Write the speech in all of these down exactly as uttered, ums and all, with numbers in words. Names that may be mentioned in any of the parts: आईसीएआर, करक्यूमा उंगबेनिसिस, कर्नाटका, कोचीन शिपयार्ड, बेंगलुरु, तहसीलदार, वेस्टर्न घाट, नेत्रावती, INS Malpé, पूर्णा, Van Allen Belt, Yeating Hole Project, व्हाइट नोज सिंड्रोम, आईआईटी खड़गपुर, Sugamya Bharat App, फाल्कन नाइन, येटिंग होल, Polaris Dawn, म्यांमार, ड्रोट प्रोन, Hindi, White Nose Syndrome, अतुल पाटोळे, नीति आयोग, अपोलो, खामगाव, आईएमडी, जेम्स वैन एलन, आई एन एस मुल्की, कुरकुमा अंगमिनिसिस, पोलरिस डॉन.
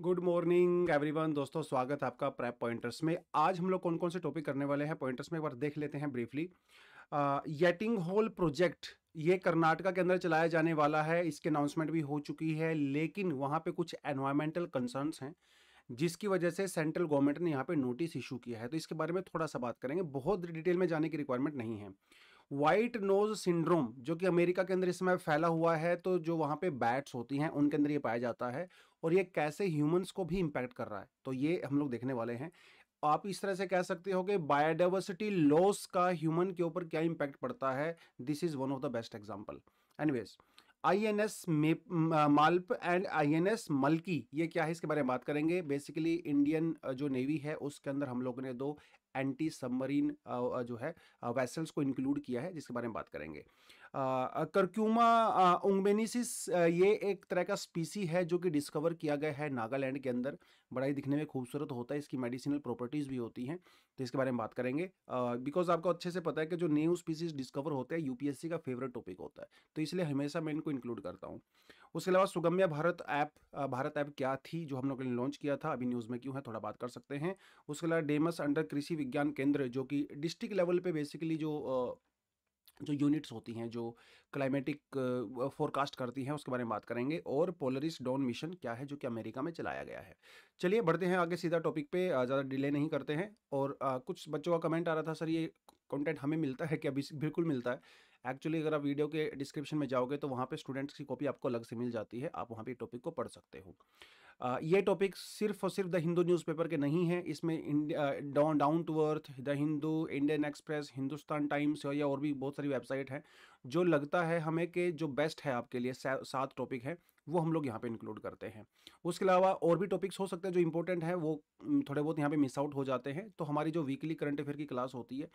Good morning everyone. दोस्तों स्वागत है आपका प्रेप पॉइंटर्स में। आज हम लोग कौन कौन से टॉपिक करने वाले हैं पॉइंटर्स में एक बार देख लेते हैं ब्रीफली। येटिंग होल प्रोजेक्ट ये कर्नाटका के अंदर चलाया जाने वाला है, इसके अनाउंसमेंट भी हो चुकी है, लेकिन वहाँ पे कुछ एनवायरमेंटल कंसर्न्स हैं जिसकी वजह से सेंट्रल गवर्नमेंट ने यहाँ पे नोटिस इशू किया है। तो इसके बारे में थोड़ा सा बात करेंगे, बहुत डिटेल में जाने की रिक्वायरमेंट नहीं है। व्हाइट नोज सिंड्रोम जो कि अमेरिका के अंदर इस समय फैला हुआ है, तो जो वहाँ पे बैट्स होती हैं उनके अंदर ये पाया जाता है और ये कैसे ह्यूमंस को भी इम्पैक्ट कर रहा है, तो ये हम लोग देखने वाले हैं। आप इस तरह से कह सकते हो कि बायोडाइवर्सिटी लॉस का ह्यूमन के ऊपर क्या इम्पैक्ट पड़ता है। This is one of the best example. Anyways, I N S Malpe and I N S Mulki ये क्या है इसके बारे में बात करेंगे। बेसिकली इंडियन जो नेवी है उसके अंदर हम लोगों ने दो एंटी सबमरीन जो है वेसल्स को इंक्लूड किया है जिसके बारे में बात करेंगे। करक्यूमा उंगबेनिसिस ये एक तरह का स्पीसी है जो कि डिस्कवर किया गया है नागालैंड के अंदर, बड़ा ही दिखने में खूबसूरत होता है, इसकी मेडिसिनल प्रॉपर्टीज़ भी होती हैं, तो इसके बारे में बात करेंगे। बिकॉज आपको अच्छे से पता है कि जो न्यू स्पीसीज डिस्कवर होते हैं यूपीएससी का फेवरेट टॉपिक होता है, तो इसलिए हमेशा मैं इनको इंक्लूड करता हूँ। उसके अलावा सुगम्या भारत ऐप, भारत ऐप क्या थी जो हम लोगों ने लॉन्च किया था, अभी न्यूज़ में क्यों है, थोड़ा बात कर सकते हैं। उसके अलावा डेमस अंडर कृषि विज्ञान केंद्र जो कि डिस्ट्रिक्ट लेवल पे बेसिकली जो जो यूनिट्स होती हैं जो क्लाइमेटिक फोरकास्ट करती हैं उसके बारे में बात करेंगे। और पोलरिस डॉन मिशन क्या है जो कि अमेरिका में चलाया गया है। चलिए बढ़ते हैं आगे सीधा टॉपिक पे, ज़्यादा डिले नहीं करते हैं। और आ, कुछ बच्चों का कमेंट आ रहा था सर ये कंटेंट हमें मिलता है क्या? बिल्कुल मिलता है। एक्चुअली अगर आप वीडियो के डिस्क्रिप्शन में जाओगे तो वहाँ पे स्टूडेंट्स की कॉपी आपको अलग से मिल जाती है, आप वहाँ पे टॉपिक को पढ़ सकते हो। आ, ये टॉपिक सिर्फ और सिर्फ द हिंदू न्यूज़पेपर के नहीं है, इसमें down down to earth, the Hindu, Indian express, Hindustan times या और भी बहुत सारी वेबसाइट हैं जो लगता है हमें कि जो बेस्ट है आपके लिए, सात टॉपिक है वो हम लोग यहाँ पे इंक्लूड करते हैं। उसके अलावा और भी टॉपिक्स हो सकते हैं जो इंपॉर्टेंट हैं, वो थोड़े बहुत यहाँ पे मिस आउट हो जाते हैं, तो हमारी जो वीकली करंट अफेयर की क्लास होती है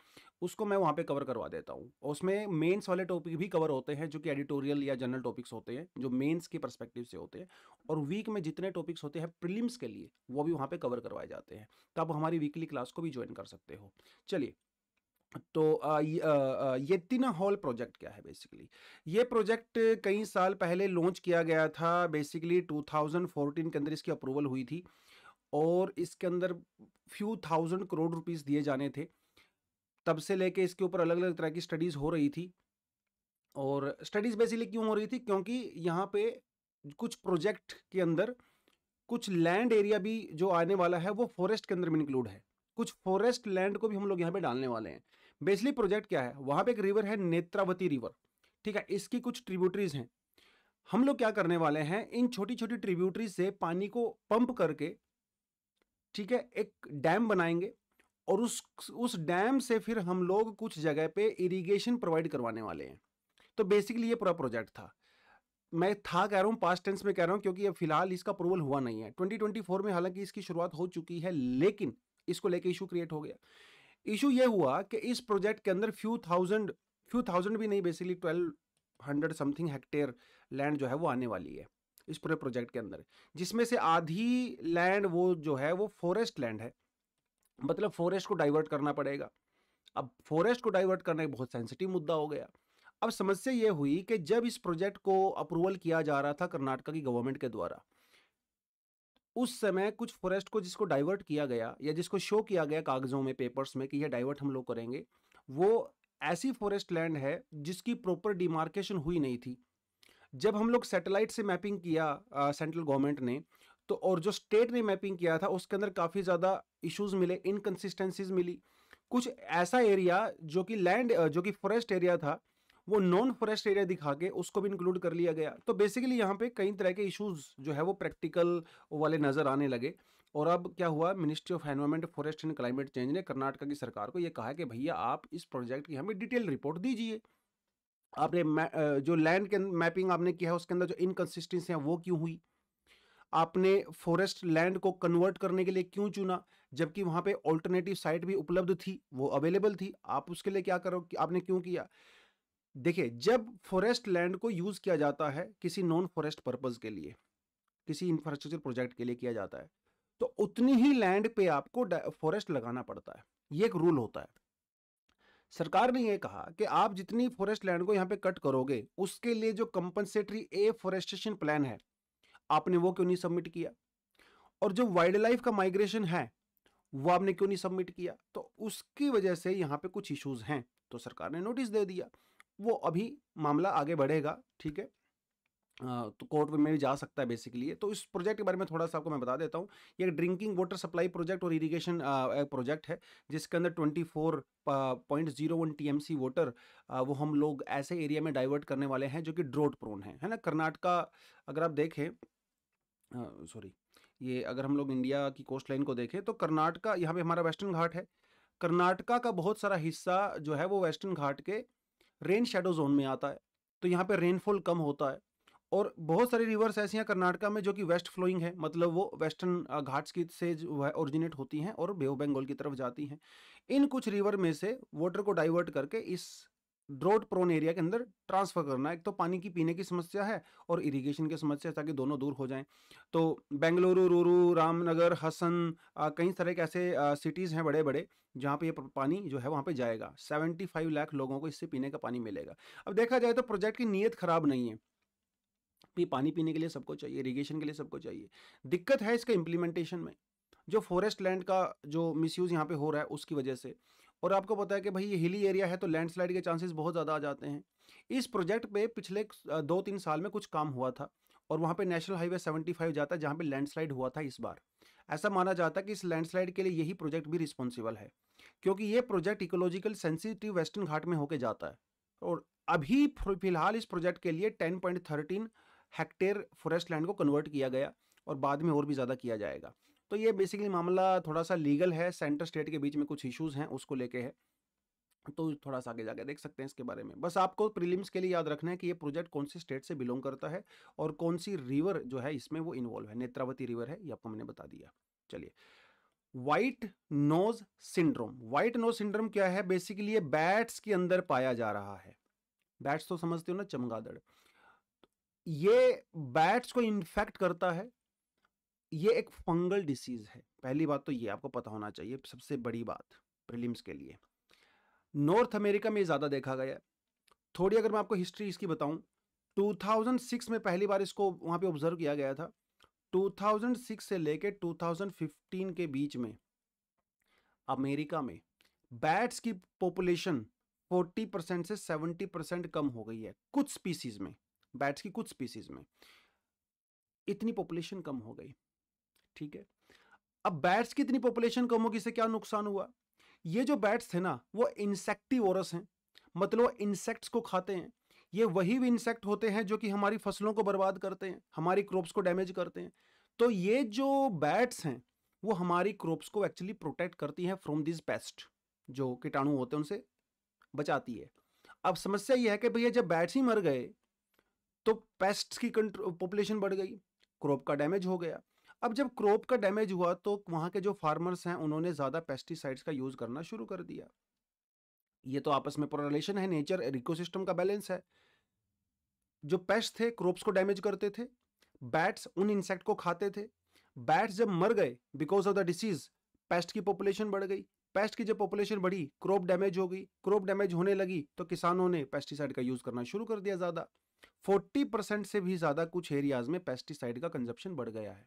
उसको मैं वहाँ पे कवर करवा देता हूँ। उसमें मेंस वाले टॉपिक भी कवर होते हैं जो कि एडिटोरियल या जनरल टॉपिक्स होते हैं जो मेन्स के परस्पेक्टिव से होते हैं, और वीक में जितने टॉपिक्स होते हैं प्रीलिम्स के लिए वो भी वहाँ पर कवर करवाए जाते हैं। तो आप हमारी वीकली क्लास को भी ज्वाइन कर सकते हो। चलिए, तो येटिंग हॉल प्रोजेक्ट क्या है? बेसिकली ये प्रोजेक्ट कई साल पहले लॉन्च किया गया था, बेसिकली दो हज़ार चौदह के अंदर इसकी अप्रूवल हुई थी और इसके अंदर फ्यू थाउजेंड करोड़ रुपीस दिए जाने थे। तब से लेके इसके ऊपर अलग अलग तरह की स्टडीज़ हो रही थी, और स्टडीज़ बेसिकली क्यों हो रही थी? क्योंकि यहाँ पे कुछ प्रोजेक्ट के अंदर कुछ लैंड एरिया भी जो आने वाला है वो फॉरेस्ट के अंदर में इंक्लूड है, कुछ फॉरेस्ट लैंड को भी हम लोग यहाँ पे डालने वाले हैं। बेसिकली प्रोजेक्ट क्या है, वहाँ पे एक रिवर है नेत्रावती रिवर, ठीक है, इसकी कुछ ट्रिब्यूटरीज हैं। हम लोग क्या करने वाले हैं, इन छोटी छोटी ट्रिब्यूटरीज से पानी को पंप करके, ठीक है, एक डैम बनाएंगे और उस उस डैम से फिर हम लोग कुछ जगह पे इरीगेशन प्रोवाइड करवाने वाले हैं। तो बेसिकली ये पूरा प्रोजेक्ट था। मैं था कह रहा हूँ पास्ट टेंस में कह रहा हूँ क्योंकि ये फिलहाल इसका अप्रूवल हुआ नहीं है। ट्वेंटी ट्वेंटी फोर में हालांकि इसकी शुरुआत हो चुकी है, लेकिन इसको लेके इशू क्रिएट हो गया। इशू ये हुआ कि इस प्रोजेक्ट के अंदर फ्यू थाउजेंड फ्यू थाउजेंड भी नहीं, basically twelve hundred something hectare land जो है वो आने वाली है इस पूरे प्रोजेक्ट के अंदर, जिसमें से आधी लैंड वो जो है वो फॉरेस्ट लैंड है, मतलब फॉरेस्ट को डाइवर्ट करना पड़ेगा। अब फॉरेस्ट को डाइवर्ट करना एक बहुत सेंसिटिव मुद्दा हो गया। अब समस्या ये हुई कि जब इस प्रोजेक्ट को अप्रूवल किया जा रहा था कर्नाटका की गवर्नमेंट के द्वारा, उस समय कुछ फॉरेस्ट को जिसको डाइवर्ट किया गया या जिसको शो किया गया कागजों में, पेपर्स में कि यह डाइवर्ट हम लोग करेंगे, वो ऐसी फॉरेस्ट लैंड है जिसकी प्रॉपर डिमार्केशन हुई नहीं थी। जब हम लोग सैटेलाइट से मैपिंग किया आ, सेंट्रल गवर्नमेंट ने, तो और जो स्टेट ने मैपिंग किया था उसके अंदर काफ़ी ज़्यादा इश्यूज़ मिले, इनकन्सिस्टेंसीज मिली। कुछ ऐसा एरिया जो कि लैंड जो कि फॉरेस्ट एरिया था वो नॉन फॉरेस्ट एरिया दिखा के उसको भी इंक्लूड कर लिया गया। तो बेसिकली यहाँ पे कई तरह के इश्यूज जो है वो प्रैक्टिकल वाले नज़र आने लगे। और अब क्या हुआ, ministry of environment, forest and climate change ने कर्नाटका की सरकार को ये कहा कि भैया आप इस प्रोजेक्ट की हमें डिटेल रिपोर्ट दीजिए, आपने जो लैंड के मैपिंग आपने किया है उसके अंदर जो इनकन्सिस्टेंसी है वो क्यों हुई, आपने फॉरेस्ट लैंड को कन्वर्ट करने के लिए क्यों चुना, जबकि वहाँ पे ऑल्टरनेटिव साइट भी उपलब्ध थी, वो अवेलेबल थी, आप उसके लिए क्या करो, आपने क्यों किया। देखिए, जब फॉरेस्ट लैंड को यूज़ किया जाता है किसी नॉन फॉरेस्ट पर्पज़ के लिए, किसी इंफ्रास्ट्रक्चर प्रोजेक्ट के लिए किया जाता है, तो उतनी ही लैंड पे आपको फॉरेस्ट लगाना पड़ता है, ये एक रूल होता है। सरकार ने ये कहा कि आप जितनी फॉरेस्ट लैंड को यहाँ पे कट करोगे उसके लिए जो कंपनसेटरी एफॉरेस्टेशन प्लान है आपने वो क्यों नहीं सबमिट किया। और जो वाइल्ड लाइफ का माइग्रेशन है वो आपने क्यों नहीं सबमिट किया, तो उसकी वजह से यहाँ पे कुछ इश्यूज हैं। तो सरकार ने नोटिस दे दिया, वो अभी मामला आगे बढ़ेगा, ठीक है, तो कोर्ट में भी जा सकता है बेसिकली। तो इस प्रोजेक्ट के बारे में थोड़ा सा आपको मैं बता देता हूँ। ये ड्रिंकिंग वाटर सप्लाई प्रोजेक्ट और इरिगेशन प्रोजेक्ट है जिसके अंदर चौबीस point zero one T M C water वो हम लोग ऐसे एरिया में डाइवर्ट करने वाले हैं जो कि ड्रोट प्रोन है, है ना। कर्नाटका अगर आप देखें, सॉरी ये अगर हम लोग इंडिया की कोस्ट लाइन को देखें तो कर्नाटका, यहाँ पे हमारा वेस्टर्न घाट है, कर्नाटका का बहुत सारा हिस्सा जो है वो वेस्टर्न घाट के रेन शेडो जोन में आता है, तो यहाँ पे रेनफॉल कम होता है। और बहुत सारी रिवर्स ऐसी हैं कर्नाटका में जो कि वेस्ट फ्लोइंग है, मतलब वो वेस्टर्न घाट्स की से जो है ओरिजिनेट होती हैं और बे ऑफ बंगाल की तरफ जाती हैं। इन कुछ रिवर में से वाटर को डाइवर्ट करके इस ड्रोट प्रोन एरिया के अंदर ट्रांसफर करना, एक तो पानी की पीने की समस्या है और इरिगेशन की समस्या, ताकि दोनों दूर हो जाएं। तो बेंगलुरु, रूरू, रामनगर, हसन, कई तरह के ऐसे सिटीज़ हैं बड़े बड़े जहाँ पे ये पानी जो है वहाँ पे जाएगा। पचहत्तर लाख लोगों को इससे पीने का पानी मिलेगा। अब देखा जाए तो प्रोजेक्ट की नीयत ख़राब नहीं है, पानी पीने के लिए सबको चाहिए, इरीगेशन के लिए सबको चाहिए, दिक्कत है इसका इम्प्लीमेंटेशन में, जो फॉरेस्ट लैंड का जो मिसयूज़ यहाँ पे हो रहा है उसकी वजह से। और आपको पता है कि भाई ये हिली एरिया है तो लैंडस्लाइड के चांसेस बहुत ज़्यादा आ जाते हैं। इस प्रोजेक्ट पे पिछले दो तीन साल में कुछ काम हुआ था और वहाँ पे नेशनल हाईवे पचहत्तर जाता है जहाँ पे लैंडस्लाइड हुआ था इस बार। ऐसा माना जाता है कि इस लैंडस्लाइड के लिए यही प्रोजेक्ट भी रिस्पॉन्सिबल है, क्योंकि ये प्रोजेक्ट इकोलॉजिकल सेंसिटिव वेस्टर्न घाट में होके जाता है। और अभी फिलहाल इस प्रोजेक्ट के लिए ten point thirteen hectare forest land को कन्वर्ट किया गया और बाद में और भी ज़्यादा किया जाएगा। तो ये बेसिकली मामला थोड़ा सा लीगल है, सेंटर स्टेट के बीच में कुछ इश्यूज़ हैं उसको लेके है, तो थोड़ा सा आगे जाके देख सकते हैं इसके बारे में। बस आपको प्रीलिम्स के लिए याद रखना है कि ये प्रोजेक्ट कौन सी स्टेट से बिलोंग करता है और कौन सी रिवर जो है इसमें वो इन्वॉल्व है। नेत्रावती रिवर है, ये आपको मैंने बता दिया। चलिए, white nose syndrome. White nose syndrome क्या है? बेसिकली ये बैट्स के अंदर पाया जा रहा है। बैट्स तो समझते हो ना, चमगादड़। ये बैट्स को इन्फेक्ट करता है। ये एक फंगल डिसीज है, पहली बात तो ये आपको पता होना चाहिए, सबसे बड़ी बात प्रीलिम्स के लिए। नॉर्थ अमेरिका में ज़्यादा देखा गया। थोड़ी अगर मैं आपको हिस्ट्री इसकी बताऊं, दो हज़ार छह में पहली बार इसको वहाँ पे ऑब्जर्व किया गया था। दो हज़ार छह से लेके दो हज़ार पंद्रह के बीच में अमेरिका में बैट्स की पॉपुलेशन चालीस परसेंट से सत्तर परसेंट कम हो गई है। कुछ स्पीसीज़ में, बैट्स की कुछ स्पीसीज़ में इतनी पॉपुलेशन कम हो गई, ठीक है। अब बैट्स की इतनी पॉपुलेशन कम होगी, इससे क्या नुकसान हुआ? ये जो बैट्स थे ना, वो इंसेक्टिवोरस हैं, मतलब इंसेक्ट्स को खाते हैं। ये वही भी इंसेक्ट होते हैं जो कि हमारी फसलों को बर्बाद करते हैं, हमारी क्रॉप्स को डैमेज करते हैं। तो ये जो बैट्स हैं वो हमारी क्रॉप्स को एक्चुअली प्रोटेक्ट करती हैं फ्रॉम दिस पेस्ट, जो कीटाणु होते हैं उनसे बचाती है। अब समस्या ये है कि भैया जब बैट्स ही मर गए तो पेस्ट की पॉपुलेशन बढ़ गई, क्रॉप का डैमेज हो गया। अब जब क्रॉप का डैमेज हुआ तो वहाँ के जो फार्मर्स हैं उन्होंने ज़्यादा पेस्टिसाइड्स का यूज़ करना शुरू कर दिया। ये तो आपस में पूरा रिलेशन है, नेचर इकोसिस्टम का बैलेंस है। जो पेस्ट थे क्रॉप्स को डैमेज करते थे, बैट्स उन इंसेक्ट को खाते थे। बैट्स जब मर गए because of the disease, pest की पॉपुलेशन बढ़ गई। पेस्ट की जब पॉपुलेशन बढ़ी, क्रॉप डैमेज हो गई। क्रॉप डैमेज होने लगी तो किसानों ने पेस्टिसाइड का यूज़ करना शुरू कर दिया ज़्यादा। चालीस परसेंट से भी ज़्यादा कुछ एरियाज़ में पेस्टिसाइड का कंजप्शन बढ़ गया है।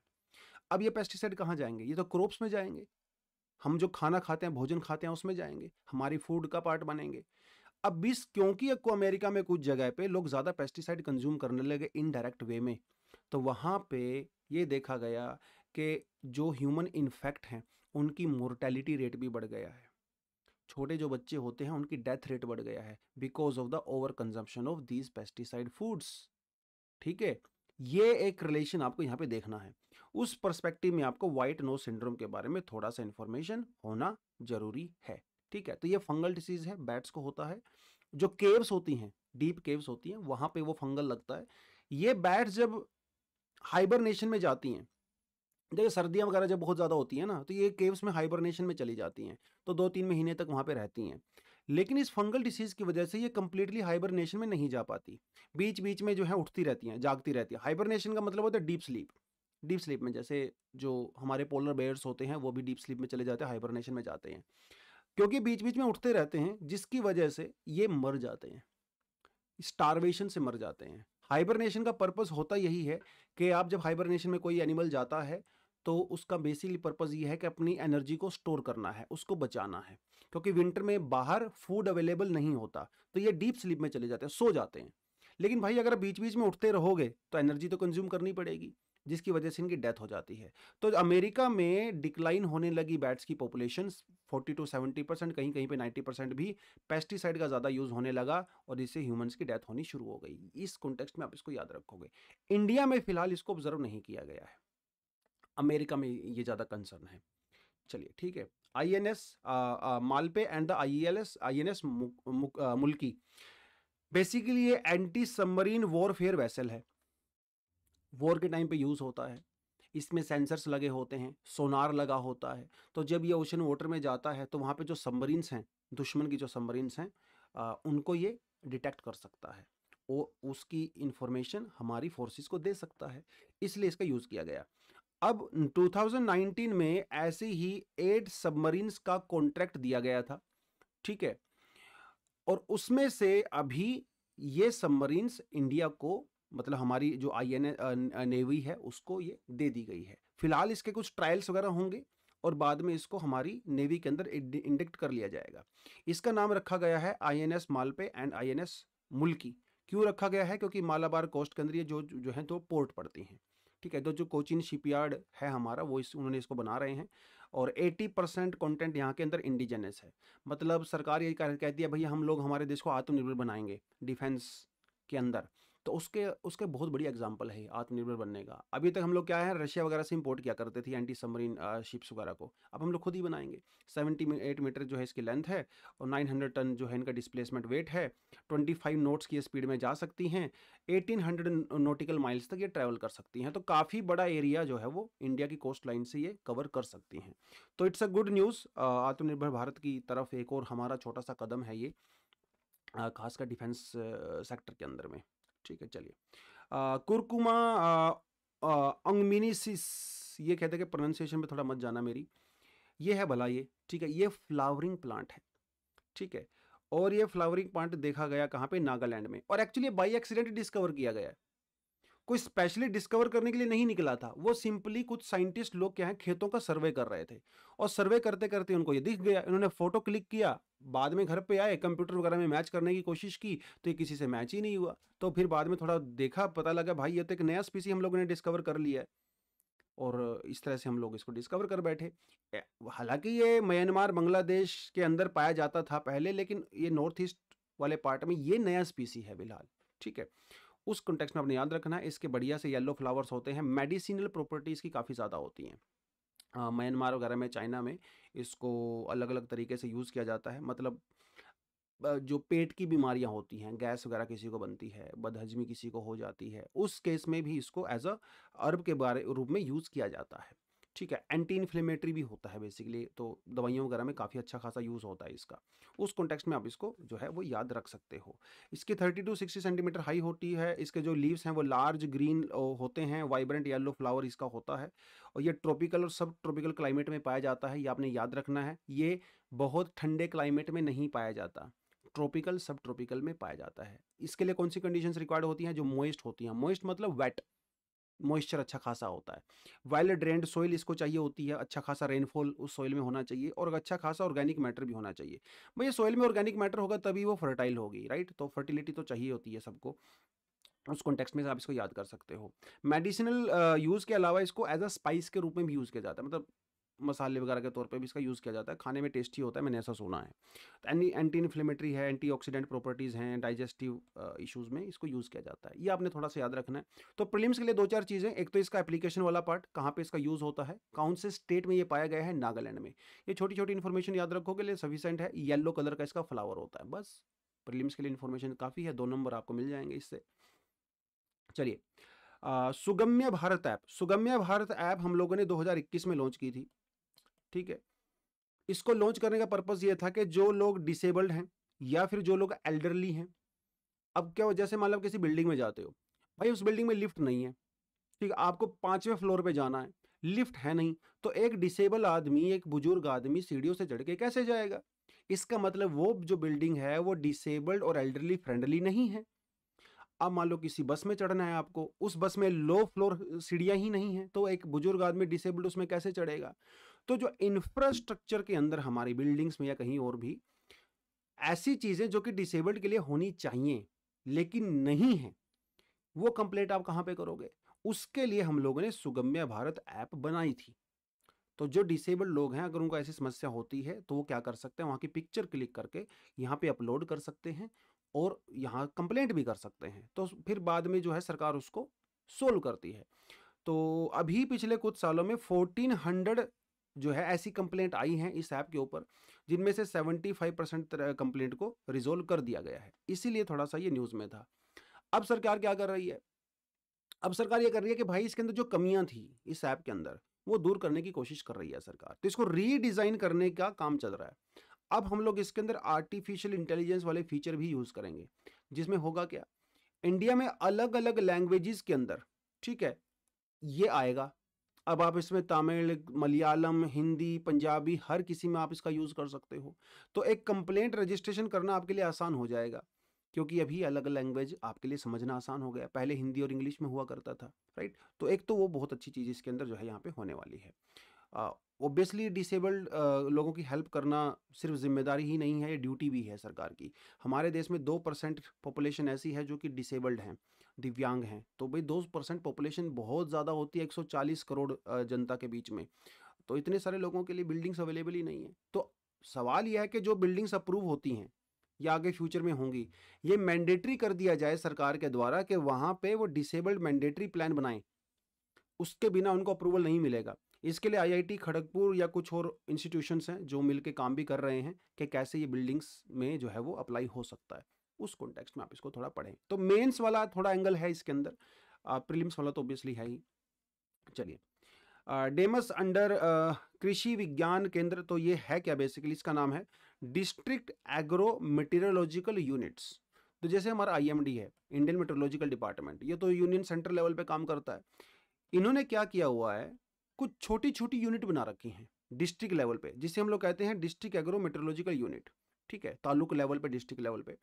अब ये पेस्टिसाइड कहाँ जाएंगे? ये तो क्रॉप्स में जाएंगे, हम जो खाना खाते हैं, भोजन खाते हैं उसमें जाएंगे, हमारी फूड का पार्ट बनेंगे। अब बीस क्योंकि अमेरिका में कुछ जगह पे लोग ज़्यादा पेस्टिसाइड कंज्यूम करने लगे इनडायरेक्ट वे में, तो वहाँ पे ये देखा गया कि जो ह्यूमन इन्फेक्ट हैं उनकी मोर्टेलिटी रेट भी बढ़ गया है। छोटे जो बच्चे होते हैं उनकी डेथ रेट बढ़ गया है because of the over consumption of these pesticide foods, ठीक है। ये एक रिलेशन आपको यहाँ पे देखना है। उस पर्सपेक्टिव में आपको वाइट नोज सिंड्रोम के बारे में थोड़ा सा इन्फॉर्मेशन होना जरूरी है, ठीक है। तो ये फंगल डिसीज है, बैट्स को होता है। जो केव्स होती हैं, डीप केव्स होती हैं, वहाँ पर वो फंगल लगता है। ये बैट्स जब हाइबरनेशन में जाती हैं, देखिए सर्दियाँ वगैरह जब बहुत ज़्यादा होती है ना, तो ये केव्स में हाइबरनेशन में चली जाती हैं, तो दो तीन महीने तक वहाँ पे रहती हैं। लेकिन इस फंगल डिसीज़ की वजह से ये कम्प्लीटली हाइबरनेशन में नहीं जा पाती, बीच बीच में जो है उठती रहती हैं, जागती रहती है। हाइबरनेशन का मतलब होता है डीप स्लीप। डीप स्लीप में, जैसे जो हमारे पोलर बेयर्स होते हैं वो भी डीप स्लीप में चले जाते हैं, हाइबरनेशन में जाते हैं, क्योंकि बीच बीच में उठते रहते हैं, जिसकी वजह से ये मर जाते हैं, स्टारवेशन से मर जाते हैं। हाइबरनेशन का पर्पज़ होता यही है कि आप जब हाइबरनेशन में कोई एनिमल जाता है तो उसका बेसिकली पर्पज़ ये है कि अपनी एनर्जी को स्टोर करना है, उसको बचाना है, क्योंकि विंटर में बाहर फूड अवेलेबल नहीं होता, तो ये डीप स्लीप में चले जाते हैं, सो जाते हैं। लेकिन भाई अगर बीच बीच में उठते रहोगे तो एनर्जी तो कंज्यूम करनी पड़ेगी, जिसकी वजह से इनकी डेथ हो जाती है। तो अमेरिका में डिक्लाइन होने लगी बैट्स की population forty to seventy percent, कहीं कहीं पे नाइंटी परसेंट भी, पेस्टिसाइड का ज़्यादा यूज़ होने लगा और इससे ह्यूमंस की डेथ होनी शुरू हो गई। इस कॉन्टेक्स्ट में आप इसको याद रखोगे। इंडिया में फिलहाल इसको ऑब्जर्व नहीं किया गया है, अमेरिका में ये ज़्यादा कंसर्न है। चलिए ठीक है। I N S Malpe and the I L S आई एन एस मुल्की, basically ये एंटी सबमरीन वॉरफेयर वेसल है, वॉर के टाइम पे यूज़ होता है। इसमें सेंसर्स लगे होते हैं, सोनार लगा होता है, तो जब ये ओशन वाटर में जाता है तो वहाँ पे जो सबमरीन्स हैं, दुश्मन की जो सबमरीन्स हैं, आ, उनको ये डिटेक्ट कर सकता है और उसकी इंफॉर्मेशन हमारी फोर्सेस को दे सकता है, इसलिए इसका यूज़ किया गया। अब टू थाउजेंड नाइनटीन में ऐसे ही एट सबमरीन्स का कॉन्ट्रैक्ट दिया गया था, ठीक है, और उसमें से अभी ये सबमरीन्स इंडिया को, मतलब हमारी जो आई एन नेवी है, उसको ये दे दी गई है। फिलहाल इसके कुछ ट्रायल्स वगैरह होंगे और बाद में इसको हमारी नेवी के अंदर इंडेक्ट कर लिया जाएगा। इसका नाम रखा गया है I N S Malpe and आई एन एस मुल्की। क्यों रखा गया है? क्योंकि मालाबार कोस्ट के अंदर ये जो जो हैं तो पोर्ट पड़ती हैं, ठीक है। तो जो कोचीन शिपयार्ड है हमारा, वो इस उन्होंने इसको बना रहे हैं और अस्सी परसेंट कंटेंट यहाँ के अंदर इंडिजिनस है। मतलब सरकार ये कहती है भैया हम लोग हमारे देश को आत्मनिर्भर बनाएंगे डिफेंस के अंदर, तो उसके उसके बहुत बड़ी एग्जांपल है आत्मनिर्भर बनने का। अभी तक हम लोग क्या है, रशिया वगैरह से इंपोर्ट किया करते थे एंटी सबमरीन शिप्स वगैरह को, अब हम लोग खुद ही बनाएंगे। अठहत्तर मीटर जो है इसकी लेंथ है और नौ सौ टन जो है इनका डिस्प्लेसमेंट वेट है। पच्चीस नोट्स की स्पीड में जा सकती हैं, अठारह सौ नॉटिकल माइल्स तक ये ट्रैवल कर सकती हैं। तो काफ़ी बड़ा एरिया जो है वो इंडिया की कोस्ट लाइन से ये कवर कर सकती हैं। तो इट्स अ गुड न्यूज़, आत्मनिर्भर भारत की तरफ एक और हमारा छोटा सा कदम है ये, खासकर डिफेंस सेक्टर के अंदर में, ठीक है। चलिए, कुरकुमा अंगमिनिसिस, ये कहते हैं कि प्रोनाउंसिएशन में थोड़ा मत जाना मेरी, ये है भला ये, ठीक है। ये फ्लावरिंग प्लांट है, ठीक है, और ये फ्लावरिंग प्लांट देखा गया कहाँ पे, नागालैंड में। और एक्चुअली बाई एक्सीडेंट डिस्कवर किया गया है, कोई स्पेशली डिस्कवर करने के लिए नहीं निकला था, वो सिंपली कुछ साइंटिस्ट लोग क्या है, खेतों का सर्वे कर रहे थे और सर्वे करते करते उनको ये दिख गया। इन्होंने फोटो क्लिक किया, बाद में घर पे आए, कंप्यूटर वगैरह में मैच करने की कोशिश की तो ये किसी से मैच ही नहीं हुआ। तो फिर बाद में थोड़ा देखा, पता लगा भाई ये तो एक नया स्पीसी हम लोगों ने डिस्कवर कर लिया है, और इस तरह से हम लोग इसको डिस्कवर कर बैठे। हालांकि ये म्यांमार बांग्लादेश के अंदर पाया जाता था पहले, लेकिन ये नॉर्थ ईस्ट वाले पार्ट में ये नया स्पीसी है फिलहाल, ठीक है। उस कॉन्टेक्स्ट में आपने याद रखना है। इसके बढ़िया से येलो फ्लावर्स होते हैं, मेडिसिनल प्रॉपर्टीज़ की काफ़ी ज़्यादा होती हैं। म्यांमार वगैरह में, चाइना में इसको अलग अलग तरीके से यूज़ किया जाता है। मतलब जो पेट की बीमारियां होती हैं, गैस वगैरह किसी को बनती है, बदहजमी किसी को हो जाती है, उस केस में भी इसको एज अ हर्ब के बारे रूप में यूज़ किया जाता है, ठीक है। एंटी इन्फ्लेमेटरी भी होता है बेसिकली, तो दवाइयों वगैरह में काफ़ी अच्छा खासा यूज़ होता है इसका। उस कॉन्टेक्स्ट में आप इसको जो है वो याद रख सकते हो। इसकी thirty to sixty centimetre high होती है, इसके जो लीव्स हैं वो लार्ज ग्रीन होते हैं, वाइब्रेंट येलो फ्लावर इसका होता है, और ये ट्रॉपिकल और सब ट्रॉपिकल क्लाइमेट में पाया जाता है। ये आपने याद रखना है, ये बहुत ठंडे क्लाइमेट में नहीं पाया जाता, ट्रॉपिकल सब ट्रॉपिकल में पाया जाता है। इसके लिए कौन सी कंडीशंस रिक्वायर्ड होती हैं, जो मोइस्ट होती हैं। मोइस्ट मतलब वेट, मॉइस्चर अच्छा खासा होता है, वेल ड्रेन्ड सॉइल इसको चाहिए होती है, अच्छा खासा रेनफॉल उस सॉइल में होना चाहिए और अच्छा खासा ऑर्गेनिक मैटर भी होना चाहिए। भाई सॉइल में ऑर्गेनिक मैटर होगा तभी वो फर्टाइल होगी, राइट। तो फर्टिलिटी तो चाहिए होती है सबको, उस कॉन्टेक्स्ट में आप इसको याद कर सकते हो। मेडिसिनल यूज़ के अलावा इसको एज अ स्पाइस के रूप में भी यूज़ किया जाता है, मतलब मसाले वगैरह के तौर पे भी इसका यूज़ किया जाता है, खाने में टेस्टी होता है, मैंने ऐसा सुना है। तो एंटी इन्फ्लेमेटरी है, एंटीऑक्सीडेंट प्रॉपर्टीज़ हैं, डाइजेस्टिव इश्यूज़ में इसको यूज़ किया जाता है। ये आपने थोड़ा सा याद रखना है। तो प्रीलिम्स के लिए दो चार चीज़ें, एक तो इसका एप्लीकेशन वाला पार्ट, कहाँ पे इसका यूज़ होता है, कौन से स्टेट में ये पाया गया है, नागालैंड में। ये छोटी छोटी इन्फॉर्मेशन याद रखोगे लिए सफिशेंट है। येलो कलर का इसका फ्लावर होता है, बस प्रीलिम्स के लिए इन्फॉर्मेशन काफ़ी है, दो नंबर आपको मिल जाएंगे इससे। चलिए, सुगम्य भारत ऐप, सुगम्य भारत ऐप हम लोगों ने दो हज़ार इक्कीस में लॉन्च की थी, ठीक है। इसको लॉन्च करने का पर्पज़ ये था कि जो लोग डिसेबल्ड हैं या फिर जो लोग एल्डरली हैं, अब क्या हो, जैसे मान लो किसी बिल्डिंग में जाते हो भाई, उस बिल्डिंग में लिफ्ट नहीं है, ठीक है, आपको पाँचवें फ्लोर पे जाना है, लिफ्ट है नहीं, तो एक डिसेबल आदमी, एक बुजुर्ग आदमी सीढ़ियों से चढ़ के कैसे जाएगा। इसका मतलब वो जो बिल्डिंग है वो डिसेबल्ड और एल्डरली फ्रेंडली नहीं है। अब मान लो किसी बस में चढ़ना है आपको, उस बस में लो फ्लोर सीढ़ियां ही नहीं है, तो एक बुजुर्ग आदमी डिसेबल्ड उसमें कैसे चढ़ेगा। तो जो इंफ्रास्ट्रक्चर के अंदर हमारी बिल्डिंग्स में या कहीं और भी ऐसी चीजें जो कि डिसेबल्ड के लिए होनी चाहिए लेकिन नहीं है, वो कंप्लेंट आप कहां पे करोगे। उसके लिए हम लोगों ने सुगम्य भारत ऐप बनाई थी। तो जो डिसेबल्ड लोग हैं अगर उनको ऐसी समस्या होती है तो वो क्या कर सकते हैं, वहां की पिक्चर क्लिक करके यहाँ पे अपलोड कर सकते हैं और यहाँ कंप्लेंट भी कर सकते हैं। तो फिर बाद में जो है सरकार उसको सोल्व करती है। तो अभी पिछले कुछ सालों में फोर्टीन हंड्रेड जो है ऐसी कंप्लेंट आई हैं इस ऐप के ऊपर, जिनमें से पचहत्तर परसेंट कंप्लेंट को रिजोल्व कर दिया गया है। इसीलिए थोड़ा सा ये न्यूज़ में था। अब सरकार क्या कर रही है, अब सरकार ये कर रही है कि भाई इसके अंदर जो कमियां थी इस ऐप के अंदर वो दूर करने की कोशिश कर रही है सरकार। तो इसको रीडिज़ाइन करने का काम चल रहा है। अब हम लोग इसके अंदर आर्टिफिशियल इंटेलिजेंस वाले फीचर भी यूज़ करेंगे, जिसमें होगा क्या, इंडिया में अलग अलग लैंग्वेजेस के अंदर, ठीक है, ये आएगा। अब आप इसमें तमिल, मलयालम, हिंदी, पंजाबी, हर किसी में आप इसका यूज़ कर सकते हो। तो एक कंप्लेंट रजिस्ट्रेशन करना आपके लिए आसान हो जाएगा, क्योंकि अभी अलग लैंग्वेज आपके लिए समझना आसान हो गया। पहले हिंदी और इंग्लिश में हुआ करता था, राइट। तो एक तो वो बहुत अच्छी चीज़ इसके अंदर जो है यहाँ पे होने वाली है। ओब्वियसली डिसेबल्ड लोगों की हेल्प करना सिर्फ जिम्मेदारी ही नहीं है, ये ड्यूटी भी है सरकार की। हमारे देश में दो परसेंट पॉपुलेशन ऐसी है जो कि डिसेबल्ड हैं, दिव्यांग हैं। तो भाई दो परसेंट पॉपुलेशन बहुत ज़्यादा होती है एक सौ चालीस करोड़ जनता के बीच में। तो इतने सारे लोगों के लिए बिल्डिंग्स अवेलेबल ही नहीं है। तो सवाल यह है कि जो बिल्डिंग्स अप्रूव होती हैं या आगे फ्यूचर में होंगी, ये मैंडेटरी कर दिया जाए सरकार के द्वारा कि वहाँ पे वो डिसेबल्ड मैंडेटरी प्लान बनाएं, उसके बिना उनको अप्रूवल नहीं मिलेगा। इसके लिए आईआईटी खड़गपुर या कुछ और इंस्टीट्यूशंस हैं जो मिलके काम भी कर रहे हैं कि कैसे ये बिल्डिंग्स में जो है वो अप्लाई हो सकता है। उस कॉन्टेक्स्ट में आप इसको थोड़ा पढ़ें। तो मेन्स वाला थोड़ा एंगल है इसके अंदर, प्रीलिम्स वाला तो ऑब्वियसली है ही। चलिए, डेमस अंडर कृषि विज्ञान केंद्र, तो ये है क्या बेसिकली, इसका नाम है डिस्ट्रिक्ट एग्रो-मेटेरोलॉजिकल यूनिट्स। तो जैसे हमारा आईएमडी है, इंडियन मेट्रोलॉजिकल डिपार्टमेंट, ये तो यूनियन सेंट्रल लेवल पे काम करता है। इन्होंने क्या किया हुआ है, कुछ छोटी छोटी यूनिट बना रखी हैं डिस्ट्रिक्ट लेवल पे, जिसे हम लोग कहते हैं डिस्ट्रिक्ट एग्रो-मेटेरोलॉजिकल यूनिट, ठीक है, तालुक लेवल पे, डिस्ट्रिक्ट लेवल पे।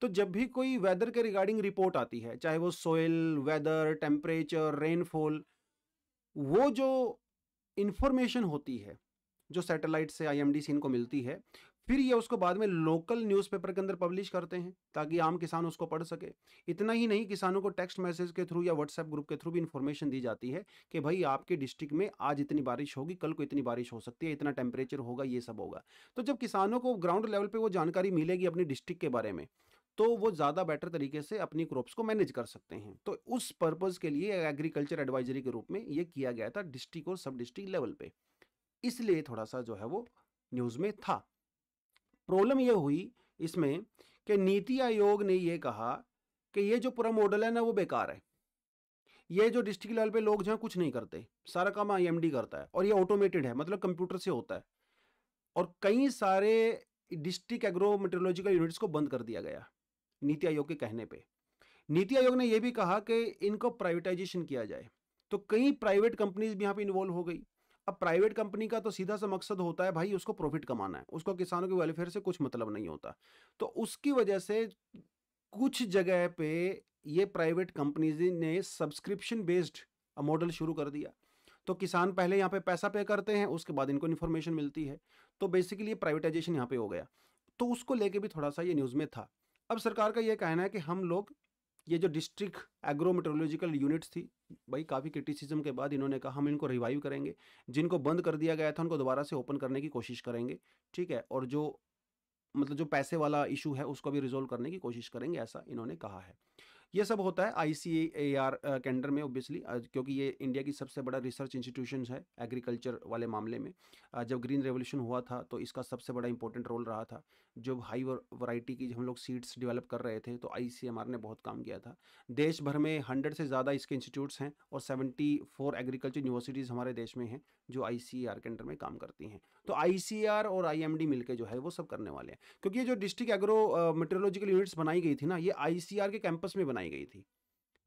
तो जब भी कोई वेदर के रिगार्डिंग रिपोर्ट आती है, चाहे वो सोयल, वेदर, टेम्परेचर, रेनफॉल, वो जो इंफॉर्मेशन होती है जो सैटेलाइट से, आईएमडी से इनको मिलती है, फिर ये उसको बाद में लोकल न्यूज़पेपर के अंदर पब्लिश करते हैं ताकि आम किसान उसको पढ़ सके। इतना ही नहीं, किसानों को टेक्स्ट मैसेज के थ्रू या व्हाट्सएप ग्रुप के थ्रू भी इन्फॉर्मेशन दी जाती है कि भाई आपके डिस्ट्रिक्ट में आज इतनी बारिश होगी, कल को इतनी बारिश हो सकती है, इतना टेम्परेचर होगा, ये सब होगा। तो जब किसानों को ग्राउंड लेवल पर वो जानकारी मिलेगी अपने डिस्ट्रिक्ट के बारे में, तो वो ज़्यादा बेटर तरीके से अपनी क्रॉप्स को मैनेज कर सकते हैं। तो उस पर्पज़ के लिए एग्रीकल्चर एडवाइजरी के रूप में ये किया गया था डिस्ट्रिक्ट और सब डिस्ट्रिक्ट लेवल पे, इसलिए थोड़ा सा जो है वो न्यूज़ में था। प्रॉब्लम ये हुई इसमें कि नीति आयोग ने ये कहा कि ये जो पूरा मॉडल है ना वो बेकार है, ये जो डिस्ट्रिक्ट लेवल पर लोग जो है कुछ नहीं करते, सारा काम आई एम डी करता है और ये ऑटोमेटेड है, मतलब कंप्यूटर से होता है। और कई सारे डिस्ट्रिक्ट एग्रो मेट्रोलॉजिकल यूनिट्स को बंद कर दिया गया नीति आयोग के कहने पे। नीति आयोग ने यह भी कहा कि इनको प्राइवेटाइजेशन किया जाए, तो कई प्राइवेट कंपनीज भी यहाँ पे इन्वॉल्व हो गई। अब प्राइवेट कंपनी का तो सीधा सा मकसद होता है भाई उसको प्रॉफिट कमाना है, उसको किसानों के वेलफेयर से कुछ मतलब नहीं होता। तो उसकी वजह से कुछ जगह पे ये प्राइवेट कंपनीज ने सब्सक्रिप्शन बेस्ड मॉडल शुरू कर दिया। तो किसान पहले यहाँ पे पैसा पे करते हैं, उसके बाद इनको इन्फॉर्मेशन मिलती है। तो बेसिकली ये प्राइवेटाइजेशन यहाँ पे हो गया। तो उसको लेके भी थोड़ा सा ये न्यूज़ में था। अब सरकार का ये कहना है कि हम लोग ये जो डिस्ट्रिक्ट एग्रो मेट्रोलॉजिकल यूनिट्स थी, भाई काफ़ी क्रिटिसिज्म के बाद इन्होंने कहा हम इनको रिवाइव करेंगे, जिनको बंद कर दिया गया था उनको दोबारा से ओपन करने की कोशिश करेंगे, ठीक है, और जो मतलब जो पैसे वाला इशू है उसको भी रिजोल्व करने की कोशिश करेंगे, ऐसा इन्होंने कहा है। ये सब होता है आईसीएआर के अंडर में ऑब्वियसली, क्योंकि ये इंडिया की सबसे बड़ा रिसर्च इंस्टीट्यूशन है एग्रीकल्चर वाले मामले में। जब ग्रीन रेवोल्यूशन हुआ था तो इसका सबसे बड़ा इंपॉर्टेंट रोल रहा था। जब हाई वैरायटी की हम लोग सीड्स डेवलप कर रहे थे तो आईसीएआर ने बहुत काम किया था। देश भर में हंड्रेड से ज़्यादा इसके इंस्टीट्यूट्स हैं और सेवेंटी फोर एग्रीकल्चर यूनिवर्सिटीज़ हमारे देश में हैं जो आईसीएआर के अंडर में काम करती हैं। तो आईसीएआर और आईएमडी मिलकर जो है वो सब करने वाले हैं, क्योंकि ये जो डिस्ट्रिक्ट एग्रो मेट्रोलॉजिकल यूनिट्स बनाई गई थी ना, ये आईसीआर के कैंपस में बनाई गई थी,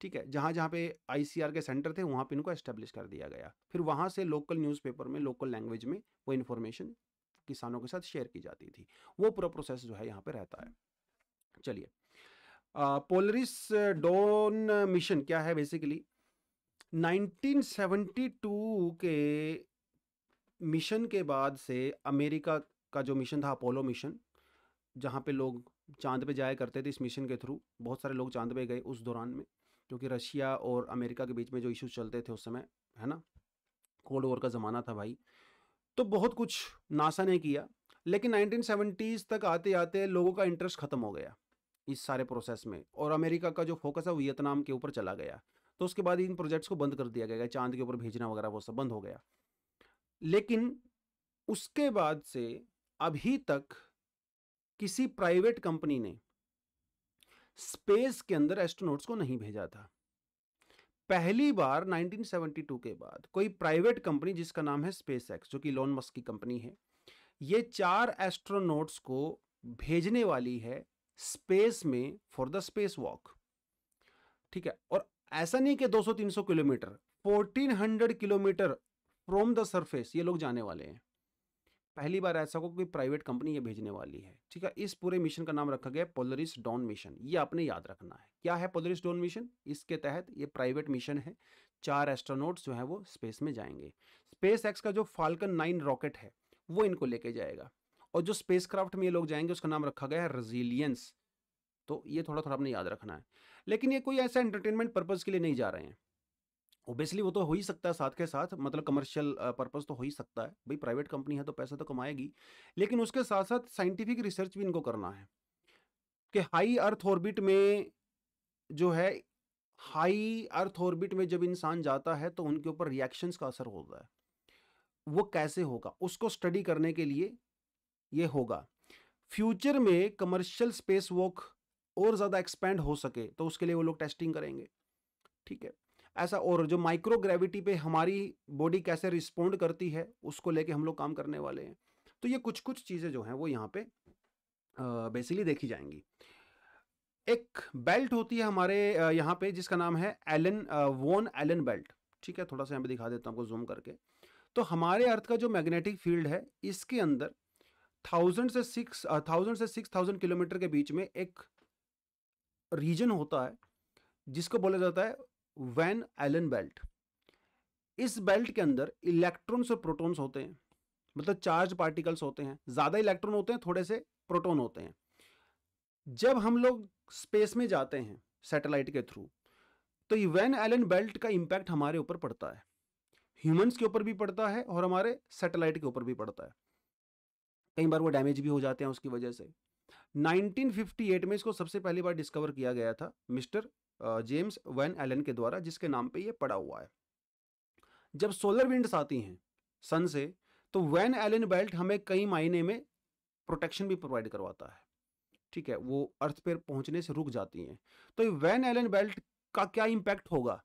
ठीक है, जहाँ जहाँ पे आईसीआर के सेंटर थे वहाँ पे इनको एस्टेब्लिश कर दिया गया। फिर वहाँ से लोकल न्यूज़पेपर में, लोकल लैंग्वेज में वो इन्फॉर्मेशन किसानों के साथ शेयर की जाती थी। वो पूरा प्रोसेस जो है यहाँ पे रहता है। चलिए, पोलरिस डॉन मिशन क्या है बेसिकली नाइनटीन सेवेंटी टू के मिशन के बाद से अमेरिका का जो मिशन था अपोलो मिशन जहाँ पे लोग चांद पे जाया करते थे, इस मिशन के थ्रू बहुत सारे लोग चांद पे गए उस दौरान में, क्योंकि रशिया और अमेरिका के बीच में जो इश्यूज चलते थे उस समय, है ना, कोल्ड वॉर का ज़माना था भाई। तो बहुत कुछ नासा ने किया, लेकिन नाइनटीन सेवेंटीज़ तक आते आते लोगों का इंटरेस्ट ख़त्म हो गया इस सारे प्रोसेस में, और अमेरिका का जो फोकस है वो वियतनाम के ऊपर चला गया। तो उसके बाद इन प्रोजेक्ट्स को बंद कर दिया गया, चांद के ऊपर भेजना वगैरह वो सब बंद हो गया। लेकिन उसके बाद से अभी तक किसी प्राइवेट कंपनी ने स्पेस के अंदर एस्ट्रोनॉट्स को नहीं भेजा था। पहली बार नाइनटीन सेवेंटी टू के बाद कोई प्राइवेट कंपनी जिसका नाम है स्पेस एक्स, जो कि इलॉन मस्क की कंपनी है, ये चार एस्ट्रोनॉट्स को भेजने वाली है स्पेस में फॉर द स्पेस वॉक। ठीक है, और ऐसा नहीं कि दो सौ तीन सौ kilometre, fourteen hundred kilometre from the surface ये लोग जाने वाले हैं। पहली बार ऐसा को कोई प्राइवेट कंपनी ये भेजने वाली है। ठीक है, इस पूरे मिशन का नाम रखा गया पोलरिस डॉन मिशन। ये आपने याद रखना है क्या है पोलरिस डॉन मिशन। इसके तहत ये प्राइवेट मिशन है, चार एस्ट्रोनॉट्स जो है वो स्पेस में जाएंगे। स्पेस एक्स का जो फाल्कन नाइन रॉकेट है वो इनको लेके जाएगा, और जो स्पेसक्राफ्ट में ये लोग जाएंगे उसका नाम रखा गया है रेजिलियंस। तो ये थोड़ा थोड़ा आपने याद रखना है। लेकिन ये कोई ऐसा एंटरटेनमेंट पर्पज़ के लिए नहीं जा रहे हैं, ओबियसली वो तो हो ही सकता है साथ के साथ, मतलब कमर्शियल पर्पज़ तो हो ही सकता है भाई, प्राइवेट कंपनी है तो पैसा तो कमाएगी, लेकिन उसके साथ साथ साइंटिफिक रिसर्च भी इनको करना है कि हाई अर्थ ऑर्बिट में जो है, हाई अर्थ ऑर्बिट में जब इंसान जाता है तो उनके ऊपर रिएक्शंस का असर होता है, वो कैसे होगा उसको स्टडी करने के लिए ये होगा। फ्यूचर में कमर्शियल स्पेस वॉक और ज़्यादा एक्सपेंड हो सके तो उसके लिए वो लोग टेस्टिंग करेंगे। ठीक है, ऐसा, और जो माइक्रो ग्रेविटी पे हमारी बॉडी कैसे रिस्पोंड करती है उसको लेके हम लोग काम करने वाले हैं। तो ये कुछ कुछ चीज़ें जो हैं वो यहाँ पे बेसिकली देखी जाएंगी। एक बेल्ट होती है हमारे यहाँ पे जिसका नाम है एलन वॉन एलन बेल्ट। ठीक है, थोड़ा सा यहाँ पे दिखा देता हूँ आपको जूम करके। तो हमारे अर्थ का जो मैग्नेटिक फील्ड है इसके अंदर थाउजेंड से सिक्स थाउजेंड से सिक्स थाउजेंड किलोमीटर के बीच में एक रीजन होता है जिसको बोला जाता है वैन एलन बेल्ट। इस बेल्ट के अंदर इलेक्ट्रॉन्स और प्रोटॉन्स होते हैं, मतलब चार्ज पार्टिकल्स होते हैं, ज़्यादा इलेक्ट्रॉन होते हैं, थोड़े से प्रोटॉन होते हैं। जब हम लोग स्पेस में जाते हैं सैटेलाइट के थ्रू तो ये वैन एलन बेल्ट का इम्पैक्ट हमारे ऊपर पड़ता है, ह्यूमंस के ऊपर भी पड़ता है और हमारे सैटेलाइट के ऊपर भी पड़ता है। कई बार वो डैमेज भी हो जाते हैं उसकी वजह से। नाइनटीन फिफ्टी एट में इसको सबसे पहली बार डिस्कवर किया गया था मिस्टर जेम्स वैन एलन के द्वारा, जिसके नाम पे ये पड़ा हुआ है। जब सोलर विंड्स आती हैं सन से तो वैन एलन बेल्ट हमें कई मायने में प्रोटेक्शन भी प्रोवाइड करवाता है। ठीक है, वो अर्थ पर पहुंचने से रुक जाती हैं। तो वैन एलन बेल्ट का क्या इम्पैक्ट होगा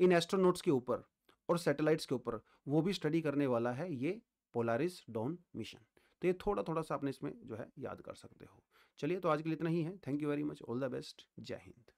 इन एस्ट्रोनॉट्स के ऊपर और सैटेलाइट्स के ऊपर, वो भी स्टडी करने वाला है ये पोलारिस डॉन मिशन। तो ये थोड़ा थोड़ा सा आपने इसमें जो है याद कर सकते हो। चलिए, तो आज के लिए इतना ही है। Thank you very much, all the best, जय हिंद।